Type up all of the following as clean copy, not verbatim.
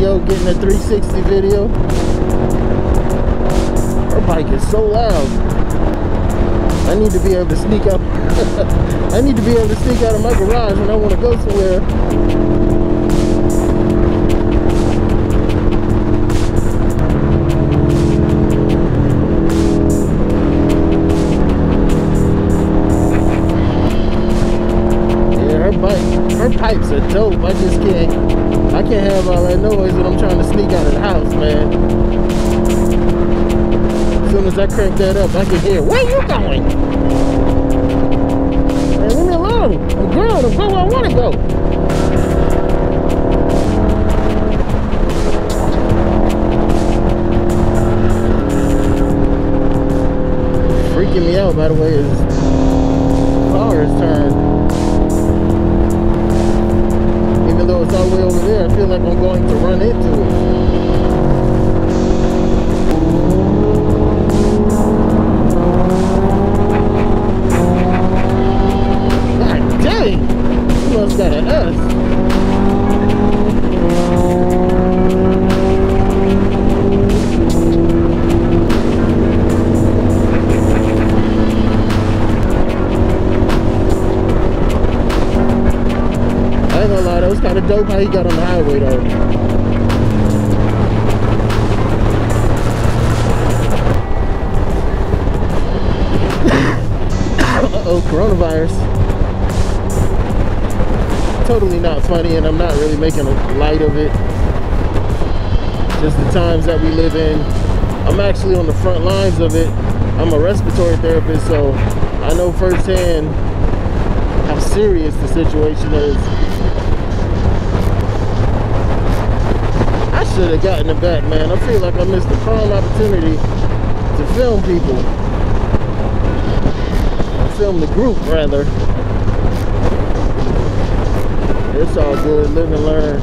video, getting a 360 video. Her bike is so loud. I need to be able to sneak up. I need to be able to sneak out of my garage when I want to go somewhere. Pipes are dope. I just can't. I can't have all that noise when I'm trying to sneak out of the house, man. As soon as I crank that up, I can hear. Where you going? Man, leave me alone. I'm grown. I'm going where I want to go. Freaking me out, by the way, is Flower's turn. Though it's all the way over there, I feel like I'm going to run into it. God dang! She must got an I ain't gonna lie, that was kind of dope how he got on the highway though. Uh-oh, coronavirus. Totally not funny, and I'm not really making a light of it. Just the times that we live in. I'm actually on the front lines of it. I'm a respiratory therapist, so I know firsthand how serious the situation is. Should have gotten it back, man. I feel like I missed a prime opportunity to film people. Or film the group, rather. It's all good. Live and learn.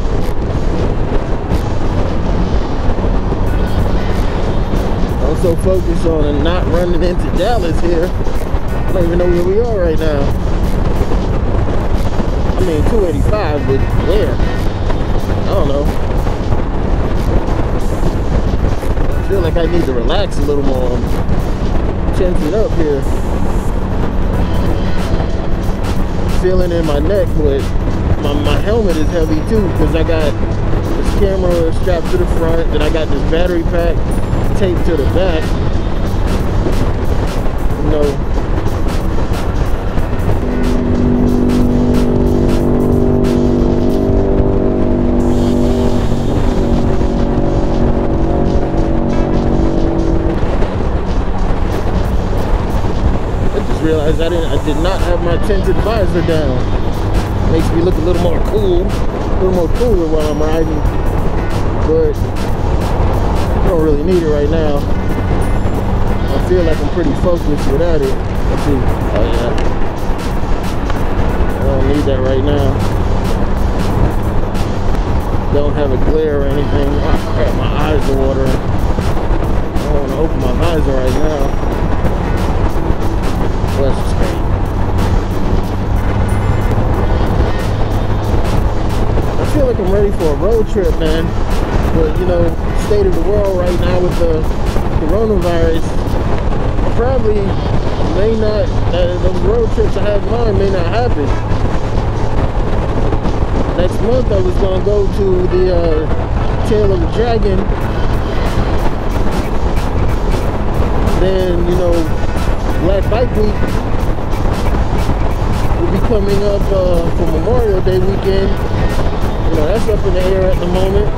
I'm so focused on not running into Dallas here. I don't even know where we are right now. I mean, 285, but where? I don't know. I feel like I need to relax a little more. Tense it up here. Feeling in my neck, but my helmet is heavy too because I got this camera strapped to the front, then I got this battery pack taped to the back. You know. Realize I did not have my tinted visor down. Makes me look a little more cool, a little more cooler while I'm riding, but I don't really need it right now. I feel like I'm pretty focused without it. Let's see. Oh yeah, I don't need that right now. Don't have a glare or anything. Oh crap, my eyes are watering. I don't want to open my visor right now. Let's just pay. I feel like I'm ready for a road trip, man. But, you know, state of the world right now with the coronavirus, I probably may not, those road trips I have in mind may not happen. Next month I was going to go to the Tail of the Dragon. Then, you know, Black Bike Week will be coming up for Memorial Day weekend. You know, that's up in the air at the moment.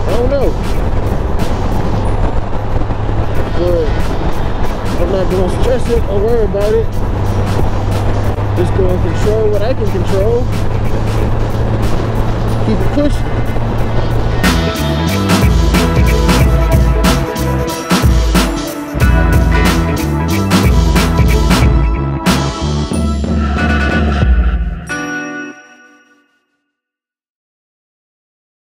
I don't know. But I'm not going to stress it or worry about it. Just going to control what I can control. Keep it pushing.